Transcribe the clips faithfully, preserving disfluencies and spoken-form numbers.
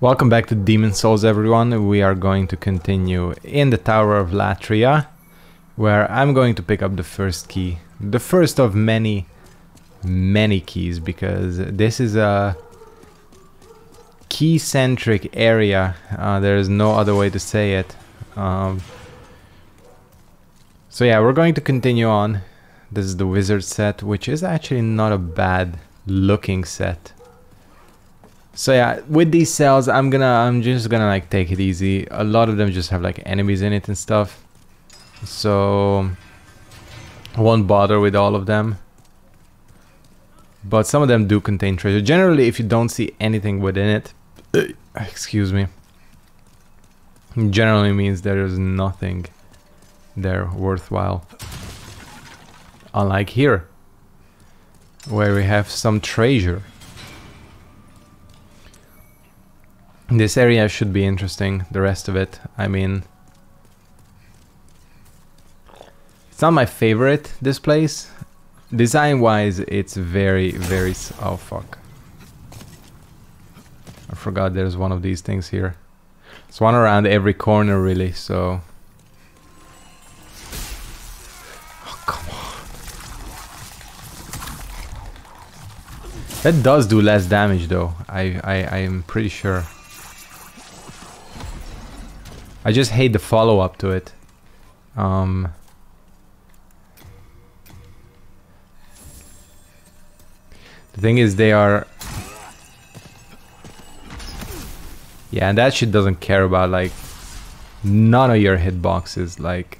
Welcome back to Demon's Souls, everyone. We are going to continue in the Tower of Latria, where I'm going to pick up the first key. The first of many, many keys, because this is a key-centric area. Uh, there is no other way to say it. Um, so yeah, we're going to continue on. This is the wizard set, which is actually not a bad looking set. So yeah, with these cells, I'm gonna, I'm just gonna like take it easy. A lot of them just have like enemies in it and stuff, so I won't bother with all of them. But some of them do contain treasure. Generally, if you don't see anything within it, excuse me, generally means there is nothing there worthwhile. Unlike here, where we have some treasure. This area should be interesting, the rest of it, I mean... It's not my favorite, this place. Design-wise, it's very, very... Oh, fuck. I forgot there's one of these things here. There's one around every corner, really, so... Oh, come on. That does do less damage, though. I, I, I'm pretty sure. I just hate the follow-up to it. Um, the thing is, they are... Yeah, and that shit doesn't care about, like, none of your hitboxes, like...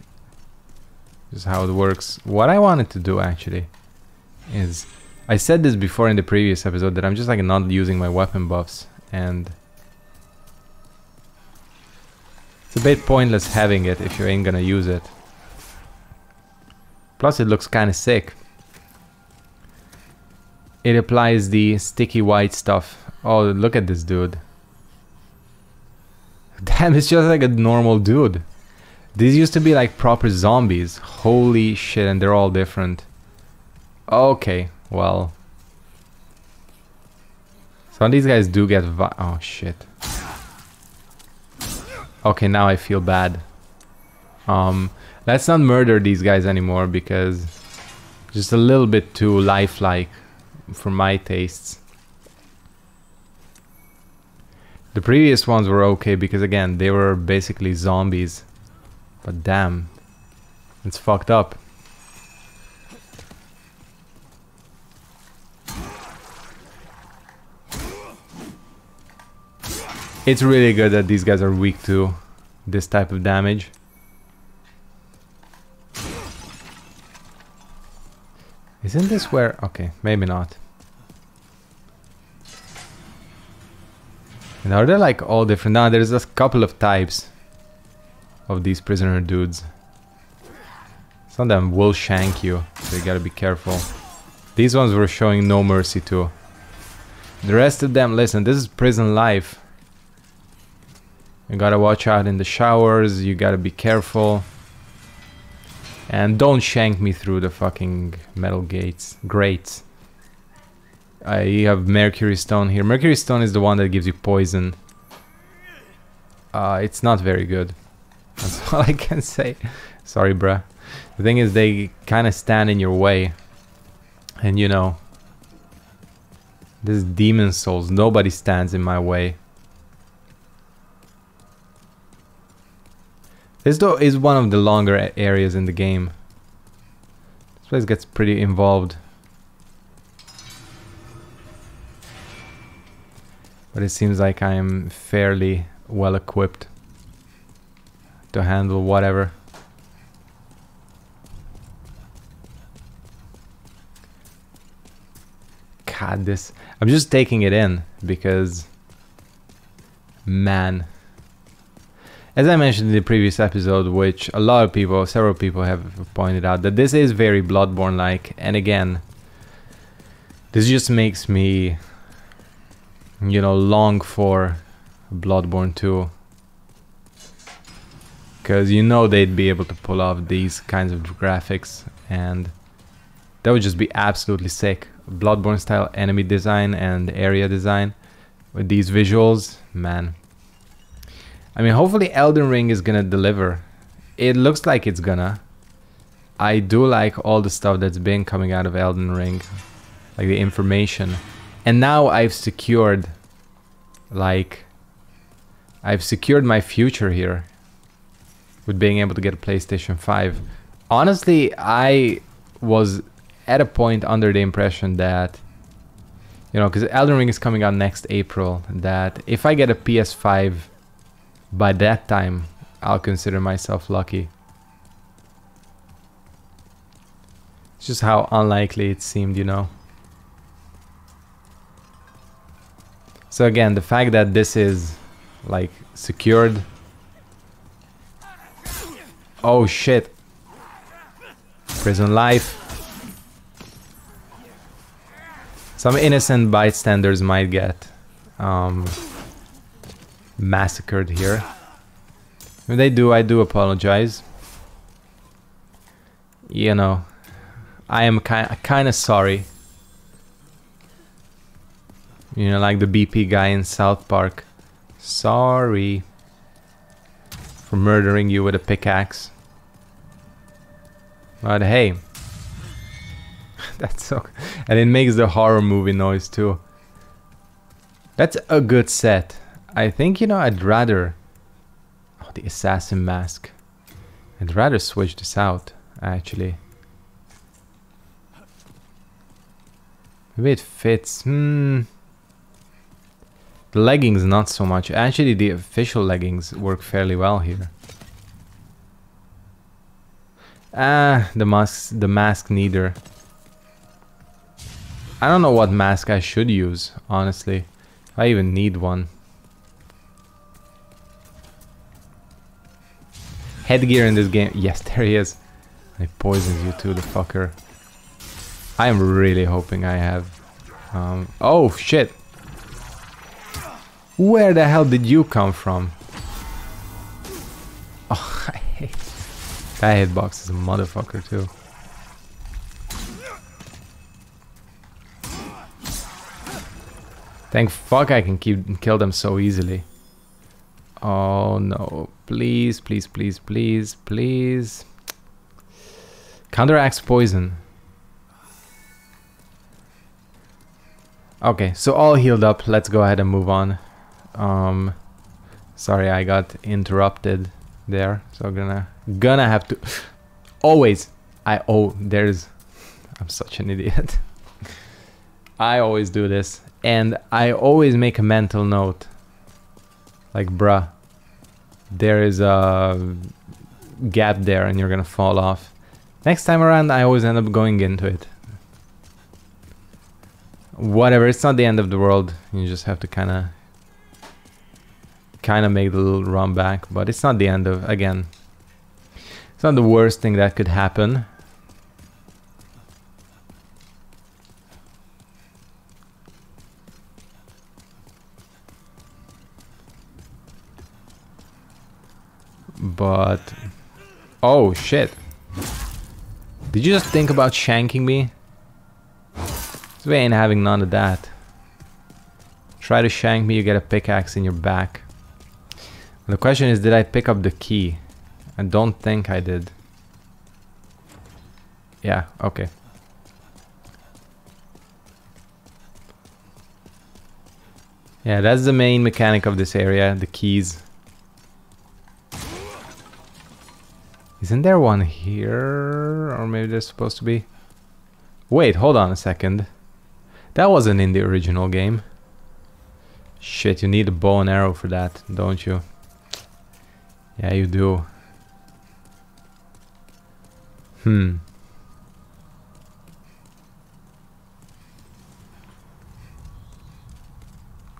Just how it works. What I wanted to do, actually, is... I said this before in the previous episode, that I'm just, like, not using my weapon buffs, and... It's a bit pointless having it if you ain't gonna use it. Plus it looks kinda sick. It applies the sticky white stuff. Oh, look at this dude. Damn, it's just like a normal dude. These used to be like proper zombies. Holy shit, and they're all different. Okay, well. Some of these guys do get vi- oh shit. Okay, now I feel bad. Um, let's not murder these guys anymore, because... Just a little bit too lifelike for my tastes. The previous ones were okay, because again, they were basically zombies. But damn. It's fucked up. It's really good that these guys are weak to this type of damage. Isn't this where... Okay, maybe not. And are they like all different? Now there's a couple of types of these prisoner dudes. Some of them will shank you, so you gotta be careful. These ones were showing no mercy too. The rest of them, listen, this is prison life. You gotta watch out in the showers, you gotta be careful. And don't shank me through the fucking metal gates, grates. I have Mercury Stone here. Mercury Stone is the one that gives you poison. Uh, it's not very good. That's all I can say. Sorry, bruh. The thing is, they kinda stand in your way. And you know... This is Demon's Souls, nobody stands in my way. This though is one of the longer areas in the game. This place gets pretty involved. But it seems like I am fairly well equipped to handle whatever. God, this... I'm just taking it in because... Man... As I mentioned in the previous episode, which a lot of people, several people have pointed out, that this is very Bloodborne-like, and again, this just makes me, you know, long for Bloodborne two. Because you know they'd be able to pull off these kinds of graphics, and that would just be absolutely sick. Bloodborne-style enemy design and area design with these visuals, man. I mean, hopefully Elden Ring is gonna deliver. It looks like it's gonna. I do like all the stuff that's been coming out of Elden Ring, like the information. And now I've secured, like, I've secured my future here with being able to get a PlayStation five. Honestly, I was at a point under the impression that, you know, because Elden Ring is coming out next April, that if I get a P S five by that time, I'll consider myself lucky. It's just how unlikely it seemed, you know. So again, the fact that this is, like, secured. Oh shit. Prison life. Some innocent bystanders might get um, massacred here. If they do, I do apologize. You know, I am kind kind of sorry. You know, like the B P guy in South Park. Sorry for murdering you with a pickaxe. But hey, that's so... And it makes the horror movie noise too. That's a good set. I think, you know, I'd rather... Oh, the assassin mask. I'd rather switch this out, actually. Maybe it fits. Hmm. The leggings, not so much. Actually, the official leggings work fairly well here. Ah, the masks, the mask neither. I don't know what mask I should use, honestly. If I even need one. Headgear in this game. Yes, there he is. It poisons you too, the fucker. I am really hoping I have... Um, oh, shit. Where the hell did you come from? Oh, I hate... That hitbox is a motherfucker too. Thank fuck I can keep kill them so easily. Oh no. Please, please, please, please, please. Counteracts poison. Okay, so all healed up. Let's go ahead and move on. Um, sorry, I got interrupted there. So I'm gonna... Gonna have to always I oh there's I'm such an idiot. I always do this and I always make a mental note, like, bruh, there is a gap there and you're gonna fall off. Next time around I always end up going into it. Whatever, it's not the end of the world. You just have to kind of kind of make the little run back, but it's not the end of... again, it's not the worst thing that could happen. But... Oh, shit. Did you just think about shanking me? We ain't having none of that. Try to shank me, you get a pickaxe in your back. The question is, did I pick up the key? I don't think I did. Yeah, okay. Yeah, that's the main mechanic of this area, the keys. Isn't there one here? Or maybe there's supposed to be... Wait, hold on a second. That wasn't in the original game. Shit, you need a bow and arrow for that, don't you? Yeah, you do. Hmm.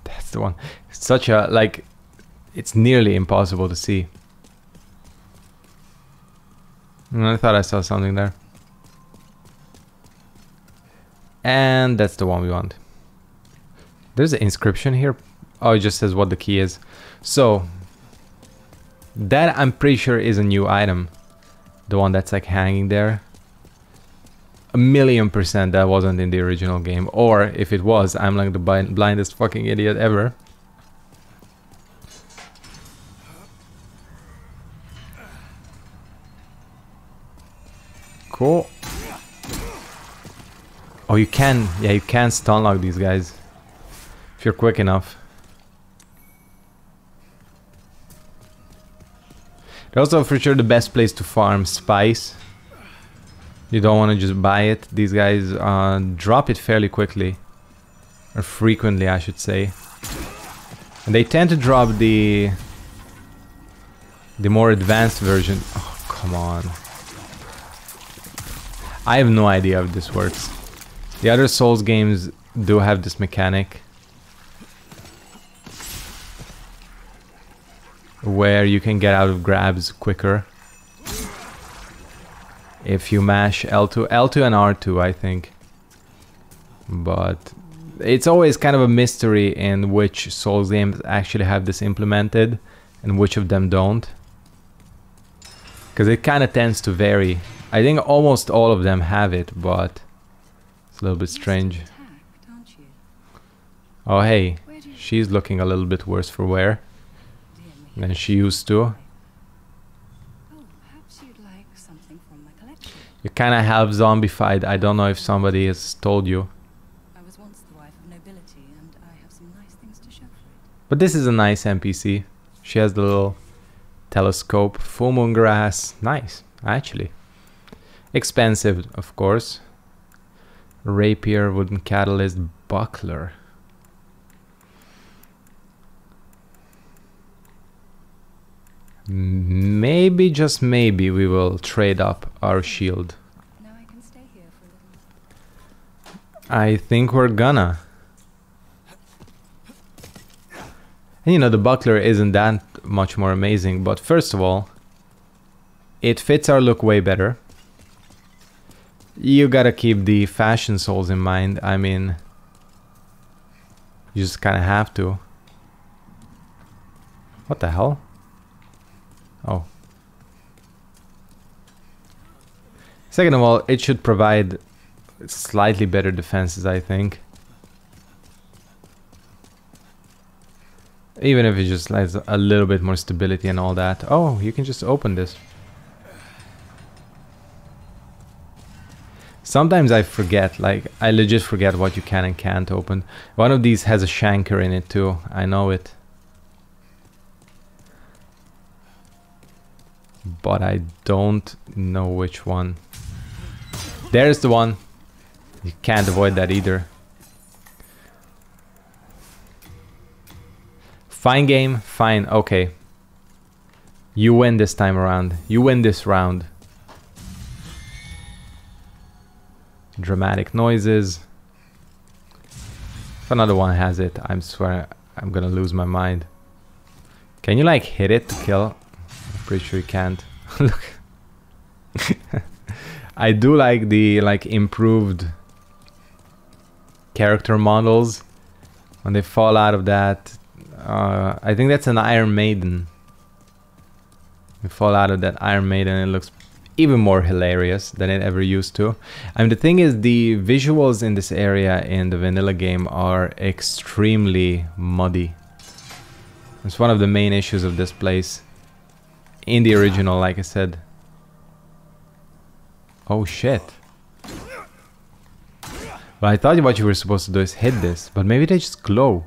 That's the one. It's such a, like, it's nearly impossible to see. I thought I saw something there. And that's the one we want. There's an inscription here. Oh, it just says what the key is. So, that I'm pretty sure is a new item. The one that's like hanging there. a million percent that wasn't in the original game, or if it was, I'm like the blind blindest fucking idiot ever. Cool. Oh, you can, yeah, you can stun lock these guys if you're quick enough. They're also for sure the best place to farm spice. You don't want to just buy it. These guys uh, drop it fairly quickly, or frequently I should say, and they tend to drop the the more advanced version. Oh, come on, I have no idea if this works. The other Souls games do have this mechanic where you can get out of grabs quicker if you mash L two, L two and R two, I think. But it's always kind of a mystery in which Souls games actually have this implemented and which of them don't, because it kind of tends to vary. I think almost all of them have it, but it's a little bit strange. Oh hey, she's looking a little bit worse for wear than she used to. You kind of have zombified. I don't know if somebody has told you. I was once the wife of nobility, and I have some nice things to show for it. But this is a nice N P C. She has the little telescope, full moon grass. Nice, actually. Expensive, of course. Rapier, wooden catalyst, buckler. Maybe, just maybe, we will trade up our shield. Now I can stay here for a little. I think we're gonna. And you know, the buckler isn't that much more amazing, but first of all, it fits our look way better. You gotta keep the fashion Souls in mind. I mean, you just kinda have to. What the hell? Oh. Second of all, it should provide slightly better defenses, I think. Even if it just has a little bit more stability and all that. Oh, you can just open this. Sometimes I forget, like, I legit forget what you can and can't open. One of these has a shanker in it too, I know it. But I don't know which one. There's the one. You can't avoid that either. Fine game, fine, okay. You win this time around. You win this round. Dramatic noises. If another one has it, I swear I'm gonna lose my mind. Can you like hit it to kill? Pretty sure you can't. Look, I do like the like improved character models when they fall out of that. Uh, I think that's an Iron Maiden. They fall out of that Iron Maiden, and it looks even more hilarious than it ever used to. I mean, the thing is, the visuals in this area in the vanilla game are extremely muddy. It's one of the main issues of this place. In the original, like I said. Oh shit. Well, I thought what you were supposed to do is hit this, but maybe they just glow.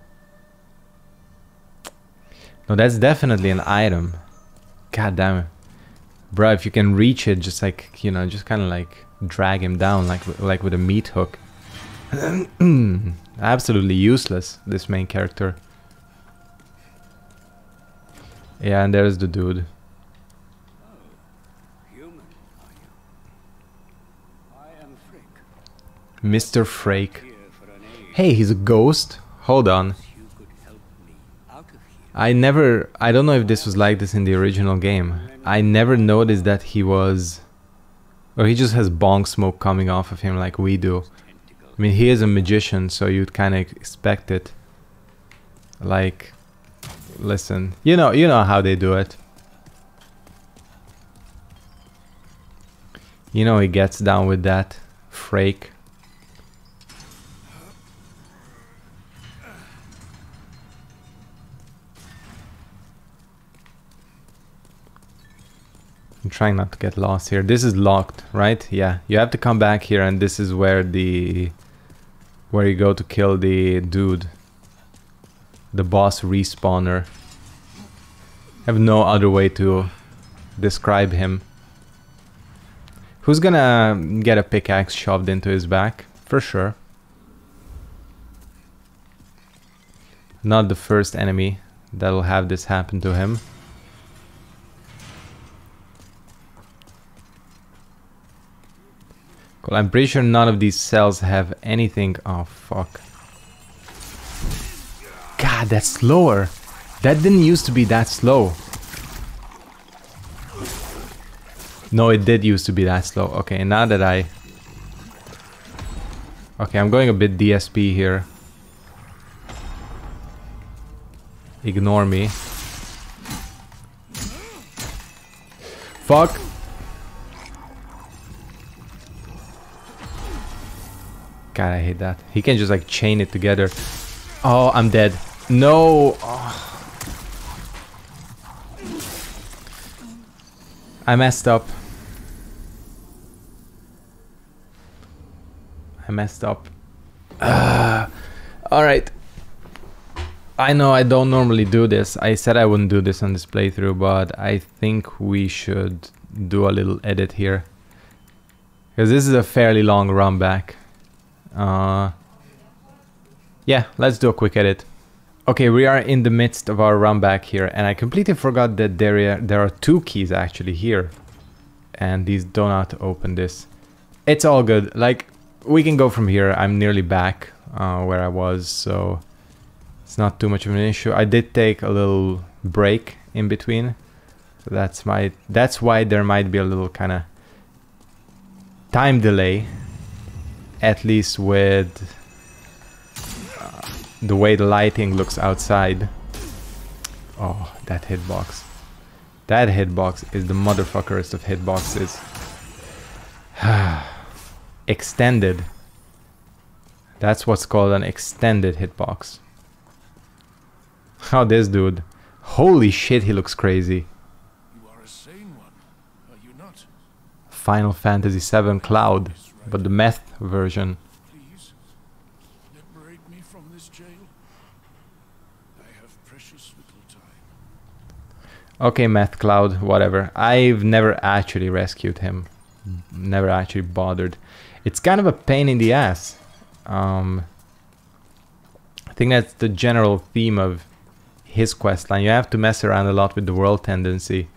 No, that's definitely an item. God damn it. Bruh, if you can reach it, just like, you know, just kind of like drag him down, like, like with a meat hook. Absolutely useless, this main character. Yeah, and there's the dude. Mister Freke. Hey, he's a ghost? Hold on. I never... I don't know if this was like this in the original game. I never noticed that he was... Or he just has bong smoke coming off of him like we do. I mean, he is a magician, so you'd kind of expect it. Like... Listen, you know, you know how they do it. You know he gets down with that. Freke. I'm trying not to get lost here. This is locked, right? Yeah, you have to come back here, and this is where the... where you go to kill the dude. The boss respawner. I have no other way to describe him. Who's gonna get a pickaxe shoved into his back? For sure. Not the first enemy that'll have this happen to him. Cool, I'm pretty sure none of these cells have anything. Oh, fuck. God, that's slower. That didn't used to be that slow. No, it did used to be that slow. Okay, now that I... Okay, I'm going a bit D S P here. Ignore me. Fuck! God, I hate that. He can just like chain it together. Oh, I'm dead. No! Oh. I messed up. I messed up. Uh, Alright. I know I don't normally do this. I said I wouldn't do this on this playthrough, but I think we should do a little edit here. Because this is a fairly long run back. Uh, yeah, let's do a quick edit. Okay, we are in the midst of our run back here, and I completely forgot that there are, there are two keys actually here. And these do not open this. It's all good. Like, we can go from here. I'm nearly back uh, where I was, so it's not too much of an issue. I did take a little break in between. So that's my, that's why there might be a little kind of time delay. At least with uh, the way the lighting looks outside. Oh, that hitbox. That hitbox is the motherfuckerest of hitboxes. Extended. That's what's called an extended hitbox. How oh, this dude. Holy shit, he looks crazy. You are a sane one, are you not? Final Fantasy seven Cloud. But the meth version. Please, liberate me from this jail. I have precious little time. Okay, Meth Cloud, whatever. I've never actually rescued him. Never actually bothered. It's kind of a pain in the ass. Um, I think that's the general theme of his questline. You have to mess around a lot with the world tendency.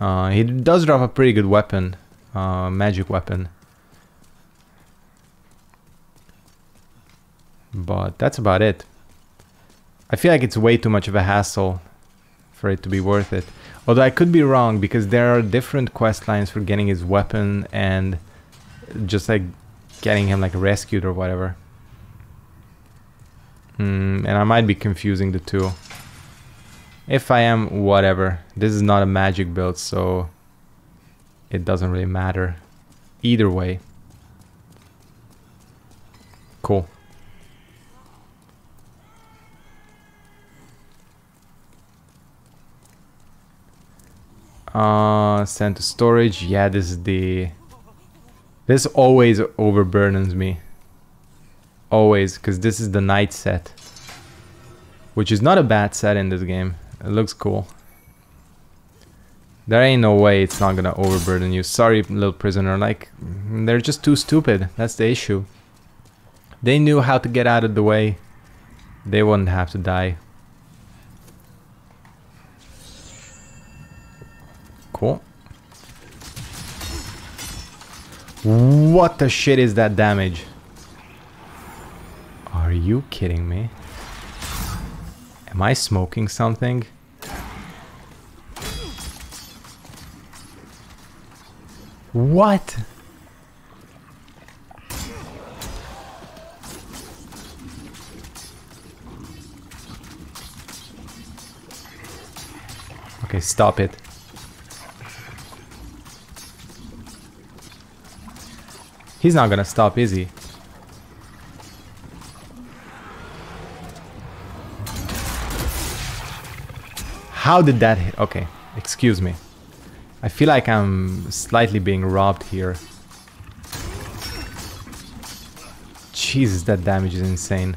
Uh, he does drop a pretty good weapon. Uh, magic weapon. But that's about it. I feel like it's way too much of a hassle for it to be worth it. Although I could be wrong, because there are different quest lines for getting his weapon and just like getting him like rescued or whatever. Mm, and I might be confusing the two. If I am, whatever. This is not a magic build, so it doesn't really matter. Either way. Cool. Uh, send to storage. Yeah, this is the... This always overburdens me. Always, because this is the night set. Which is not a bad set in this game. It looks cool. There ain't no way it's not gonna overburden you. Sorry, little prisoner. Like, they're just too stupid. That's the issue. They knew how to get out of the way. They wouldn't have to die. Cool. What the shit is that damage? Are you kidding me? Am I smoking something? What? Okay, stop it. He's not gonna stop, is he? How did that hit? Okay, excuse me. I feel like I'm slightly being robbed here. Jesus, that damage is insane.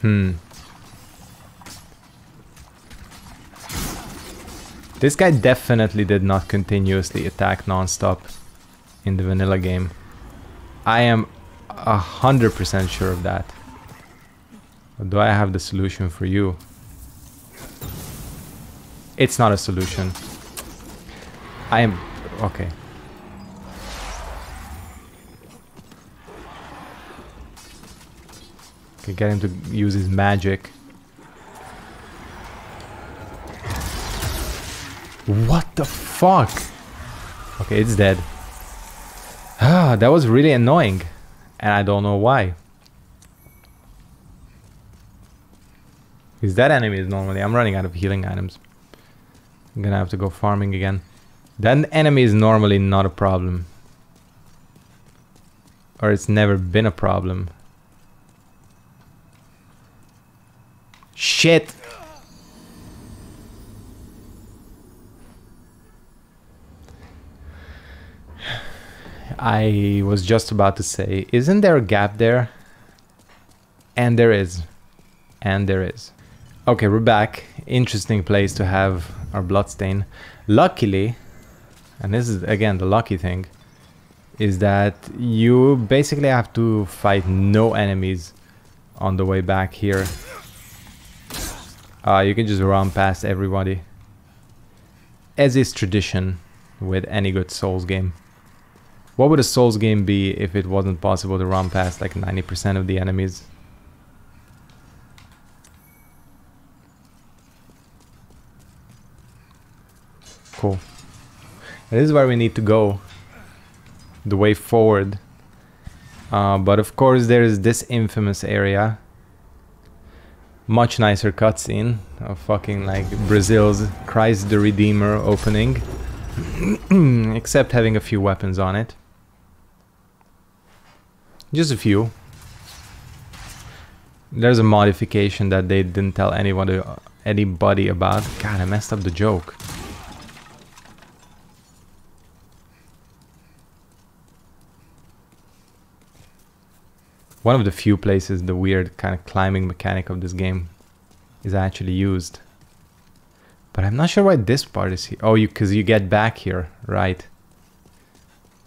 Hmm. This guy definitely did not continuously attack non-stop in the vanilla game. I am a hundred percent sure of that. Do I have the solution for you? It's not a solution. I am... okay. Okay, get him to use his magic. What the fuck? Okay, it's dead. Ah, that was really annoying. And I don't know why. Because that enemy is normally... I'm running out of healing items. I'm gonna have to go farming again. That enemy is normally not a problem. Or it's never been a problem. Shit! I was just about to say, isn't there a gap there? And there is. And there is. Okay, we're back. Interesting place to have our bloodstain. Luckily, and this is again the lucky thing, is that you basically have to fight no enemies on the way back here. Uh, you can just run past everybody, as is tradition with any good Souls game. What would a Souls game be if it wasn't possible to run past like ninety percent of the enemies? Cool. And this is where we need to go, the way forward. Uh, but of course there is this infamous area. Much nicer cutscene of fucking like Brazil's Christ the Redeemer opening. Except having a few weapons on it. Just a few. There's a modification that they didn't tell anyone to, anybody about. God, I messed up the joke. One of the few places the weird kind of climbing mechanic of this game is actually used. But I'm not sure why this part is here. Oh, you because you get back here, right?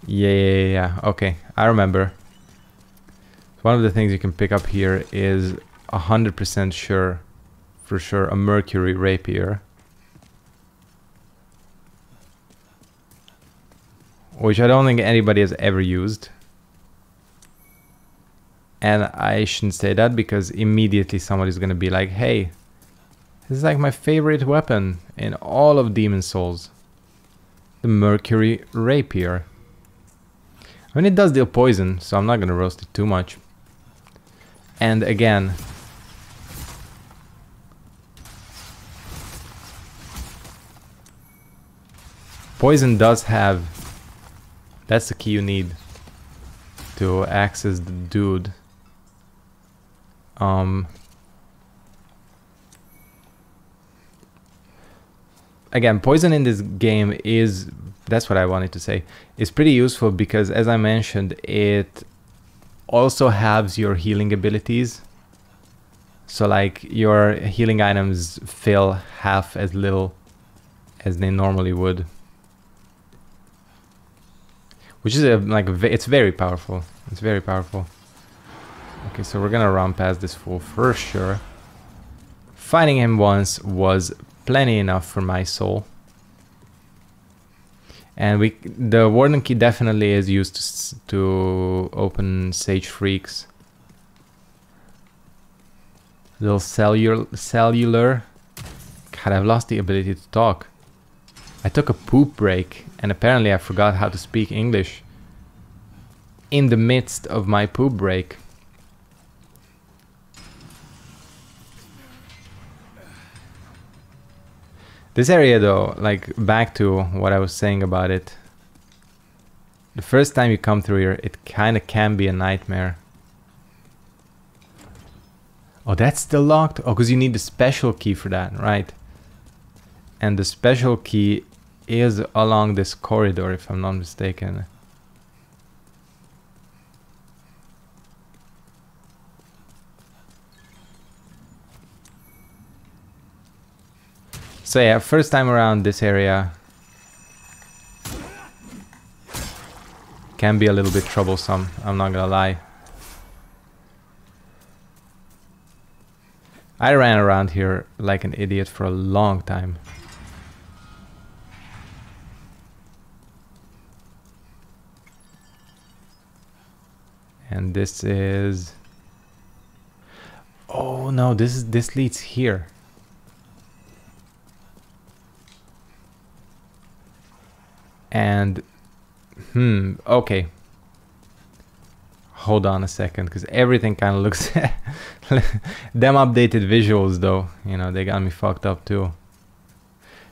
Yeah, yeah, yeah, yeah. Okay, I remember. One of the things you can pick up here is a hundred percent sure, for sure, a Mercury Rapier, which I don't think anybody has ever used. And I shouldn't say that because immediately somebody's gonna be like, hey, this is like my favorite weapon in all of Demon's Souls. The Mercury Rapier. I mean, it does deal poison, so I'm not gonna roast it too much. And again... poison does have... that's the key you need to access the dude. Um... Again, poison in this game is, that's what I wanted to say, is pretty useful because, as I mentioned, it also halves your healing abilities. So like, your healing items fail half as little as they normally would. Which is a, like, it's very powerful. It's very powerful. Okay, so we're gonna run past this fool for sure. Fighting him once was plenty enough for my soul. And we, the warden key definitely is used to, to open Sage Freke's little cellular, cellular. God, I've lost the ability to talk. I took a poop break and apparently I forgot how to speak English in the midst of my poop break. This area though, like back to what I was saying about it, The first time you come through here, it kind of can be a nightmare. Oh, that's still locked? Oh, because you need the special key for that, right? And the special key is along this corridor, if I'm not mistaken. So yeah, first time around this area can be a little bit troublesome, I'm not gonna lie. I ran around here like an idiot for a long time. And this is... Oh no, this is this leads here. And... Hmm, okay. Hold on a second, because everything kind of looks... Them updated visuals though, you know, they got me fucked up too.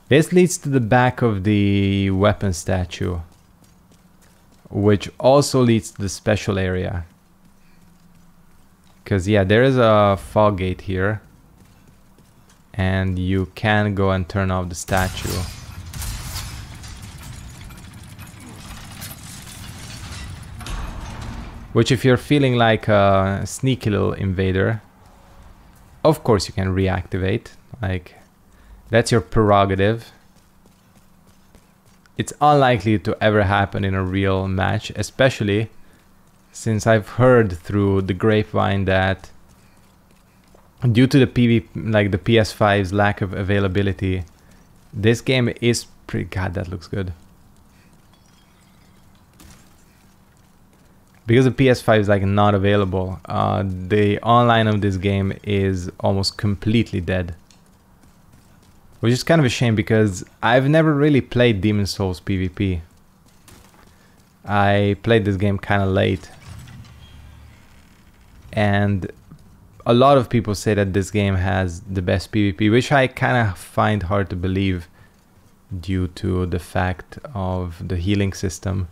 This leads to the back of the weapon statue, which also leads to the special area. Because yeah, there is a fog gate here, and you can go and turn off the statue. Which, if you're feeling like a sneaky little invader, of course you can reactivate. Like, that's your prerogative. It's unlikely to ever happen in a real match, especially since I've heard through the grapevine that due to the P V, like the P S five's lack of availability, this game is pretty... God, that looks good. Because the P S five is like not available, uh, the online of this game is almost completely dead. Which is kind of a shame, because I've never really played Demon's Souls PvP. I played this game kind of late. And a lot of people say that this game has the best PvP, which I kind of find hard to believe due to the fact of the healing system.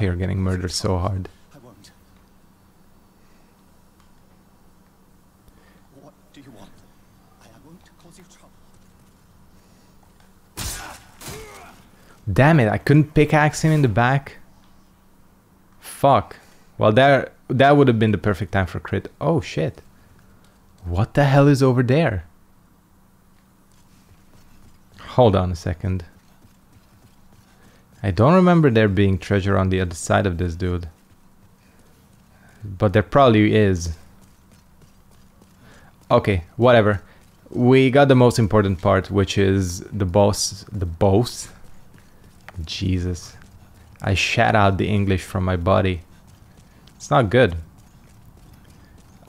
You're getting murdered so hard. I won't. What do you want? I won't cause you trouble. Damn it, I couldn't pickaxe him in the back. Fuck. Well, there that would have been the perfect time for crit. Oh shit. What the hell is over there? Hold on a second. I don't remember there being treasure on the other side of this dude. But there probably is. Okay, whatever. We got the most important part, which is the boss. The boss? Jesus. I shat out the English from my body. It's not good.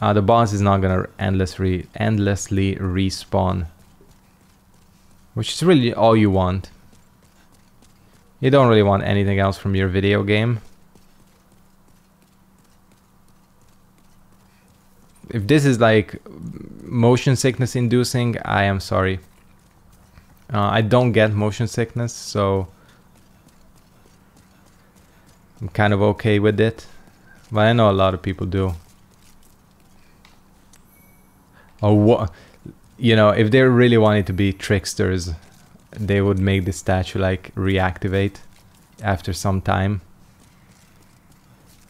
Uh, the boss is not gonna endlessly, endlessly respawn. Which is really all you want. You don't really want anything else from your video game. If this is like motion sickness inducing, I am sorry. Uh, I don't get motion sickness, so I'm kind of okay with it. But I know a lot of people do. Or what? You know, if they really wanted to be tricksters, they would make the statue like reactivate after some time.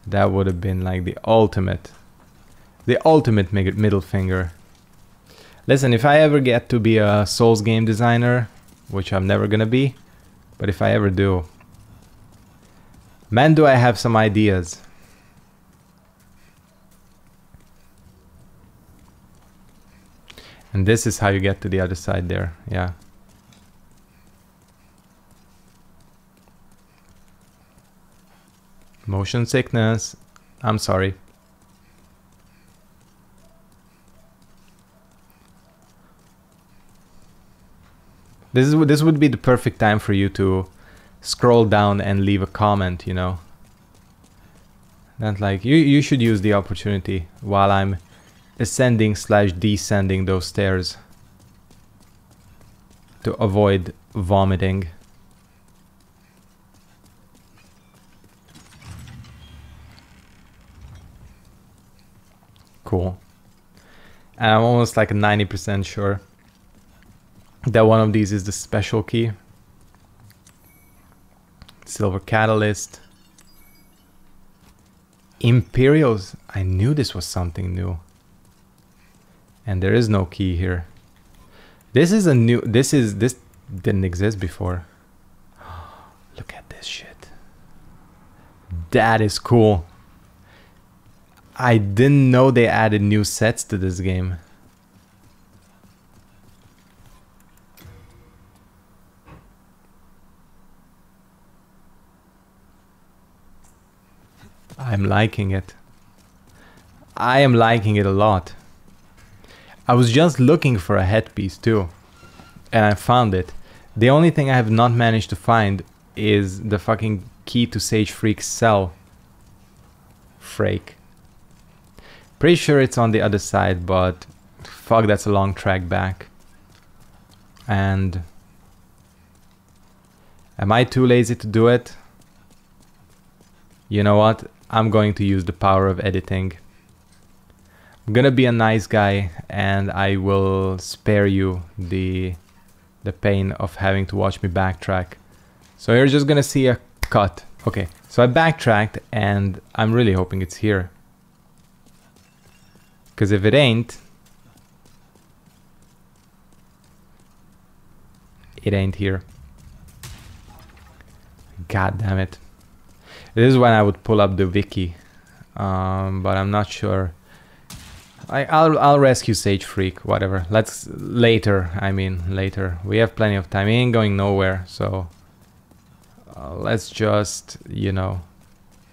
That would have been like the ultimate, the ultimate middle finger. Listen, if I ever get to be a Souls game designer, which I'm never gonna be, but if I ever do, man, do I have some ideas. And this is how you get to the other side there, yeah. Motion sickness, I'm sorry. This is this would be the perfect time for you to scroll down and leave a comment, you know. Not like you you should use the opportunity while I'm ascending slash descending those stairs to avoid vomiting. Cool. And I'm almost like ninety percent sure that one of these is the special key. Silver catalyst. Imperials. I knew this was something new. And there is no key here. This is a new... This is... This didn't exist before. Look at this shit. That is cool. I didn't know they added new sets to this game. I'm liking it. I am liking it a lot. I was just looking for a headpiece too, and I found it. The only thing I have not managed to find is the fucking key to Sage Freke's cell. Freke. Pretty sure it's on the other side, but fuck, that's a long track back. And am I too lazy to do it? You know what? I'm going to use the power of editing. I'm gonna be a nice guy, and I will spare you the the pain of having to watch me backtrack. So you're just gonna see a cut. Okay, so I backtracked, and I'm really hoping it's here. Because if it ain't, it ain't here. God damn it. This is when I would pull up the wiki, um, but I'm not sure. I, I'll, I'll rescue Sage Freke, whatever. Let's later, I mean later. We have plenty of time. He ain't going nowhere, so uh, let's just, you know,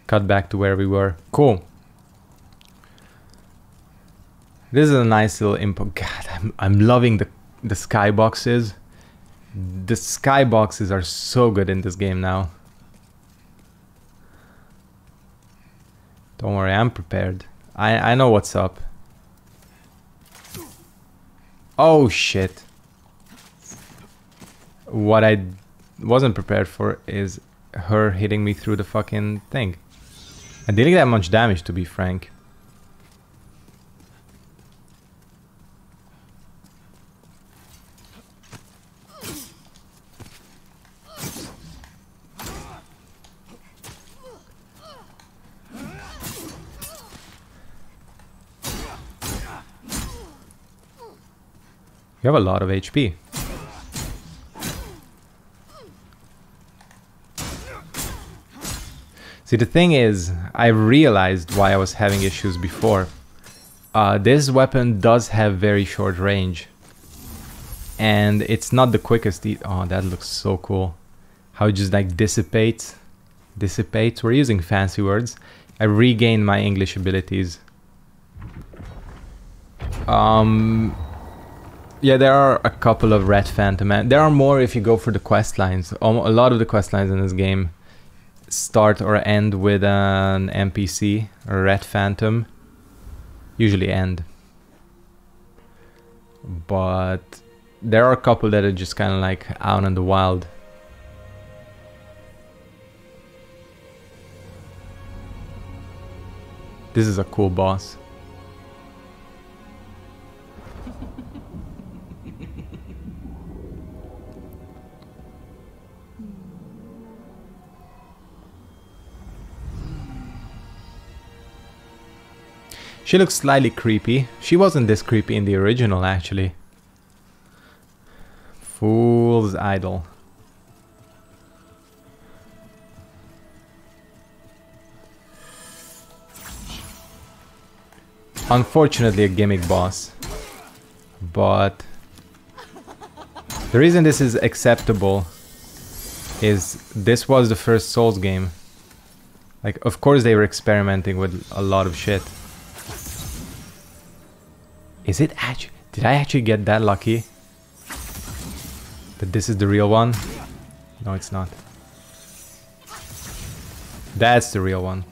cut back to where we were. Cool. This is a nice little input. God, I'm, I'm loving the, the skyboxes. The skyboxes are so good in this game now. Don't worry, I'm prepared. I, I know what's up. Oh shit. What I wasn't prepared for is her hitting me through the fucking thing. I didn't get that much damage, to be frank. You have a lot of H P. See, the thing is, I realized why I was having issues before. Uh, this weapon does have very short range. And it's not the quickest e- Oh, that looks so cool. How it just like dissipates. Dissipates. We're using fancy words. I regained my English abilities. Um... Yeah, there are a couple of red phantom, and there are more if you go for the quest lines. A lot of the quest lines in this game start or end with an N P C, a red phantom. Usually end. But there are a couple that are just kind of like out in the wild. This is a cool boss. She looks slightly creepy. She wasn't this creepy in the original, actually. Fool's Idol. Unfortunately, a gimmick boss. But the reason this is acceptable is this was the first Souls game. Like, of course they were experimenting with a lot of shit. Is it actually... Did I actually get that lucky? That this is the real one? No, it's not. That's the real one.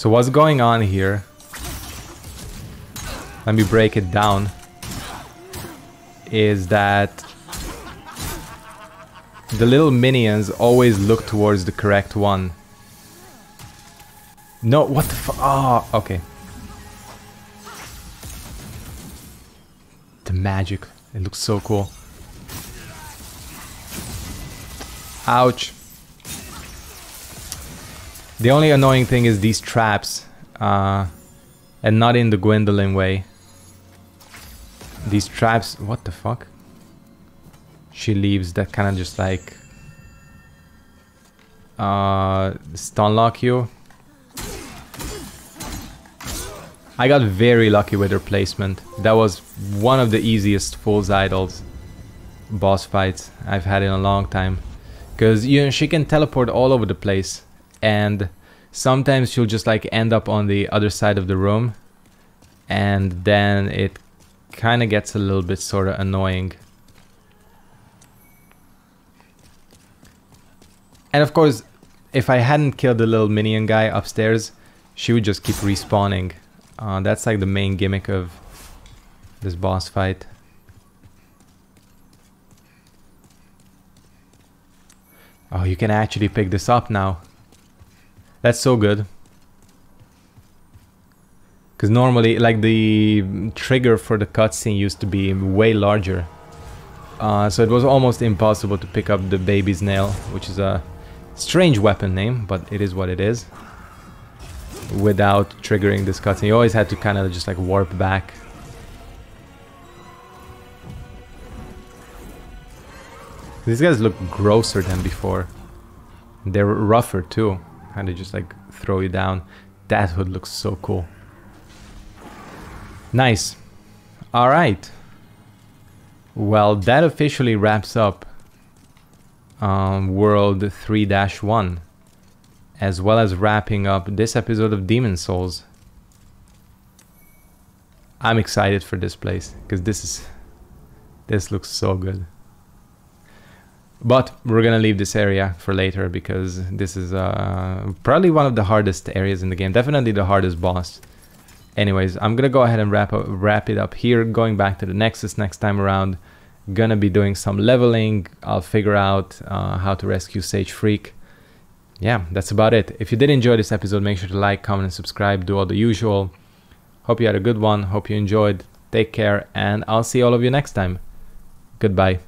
So what's going on here? Let me break it down. Is that the little minions always look towards the correct one. No, what the fu- Ah, oh, okay. The magic. It looks so cool. Ouch. The only annoying thing is these traps. Uh, and not in the Gwendolyn way. These traps... What the fuck? She leaves that kind of just like... Uh, stun lock you. I got very lucky with her placement. That was one of the easiest Fool's Idols boss fights I've had in a long time. Because, you know, she can teleport all over the place. And sometimes she'll just like end up on the other side of the room. And then it kind of gets a little bit sort of annoying. And of course, if I hadn't killed the little minion guy upstairs, she would just keep respawning. Uh, that's like the main gimmick of this boss fight. Oh, you can actually pick this up now. That's so good. Because normally, like, the trigger for the cutscene used to be way larger. Uh, so it was almost impossible to pick up the baby's nail, which is a strange weapon name, but it is what it is. Without triggering this cutscene, you always had to kind of just like warp back. These guys look grosser than before. They're rougher too. Kind of just like throw you down. That hood looks so cool. Nice. All right. Well, that officially wraps up um, World three dash one. As well as wrapping up this episode of Demon's Souls. I'm excited for this place, because this is... This looks so good. But we're gonna leave this area for later, because this is uh, probably one of the hardest areas in the game. Definitely the hardest boss. Anyways, I'm gonna go ahead and wrap, up, wrap it up here. Going back to the Nexus next time around. Gonna be doing some leveling. I'll figure out uh, how to rescue Sage Freke. Yeah, that's about it. If you did enjoy this episode, make sure to like, comment, and subscribe. Do all the usual. Hope you had a good one. Hope you enjoyed. Take care, and I'll see all of you next time. Goodbye.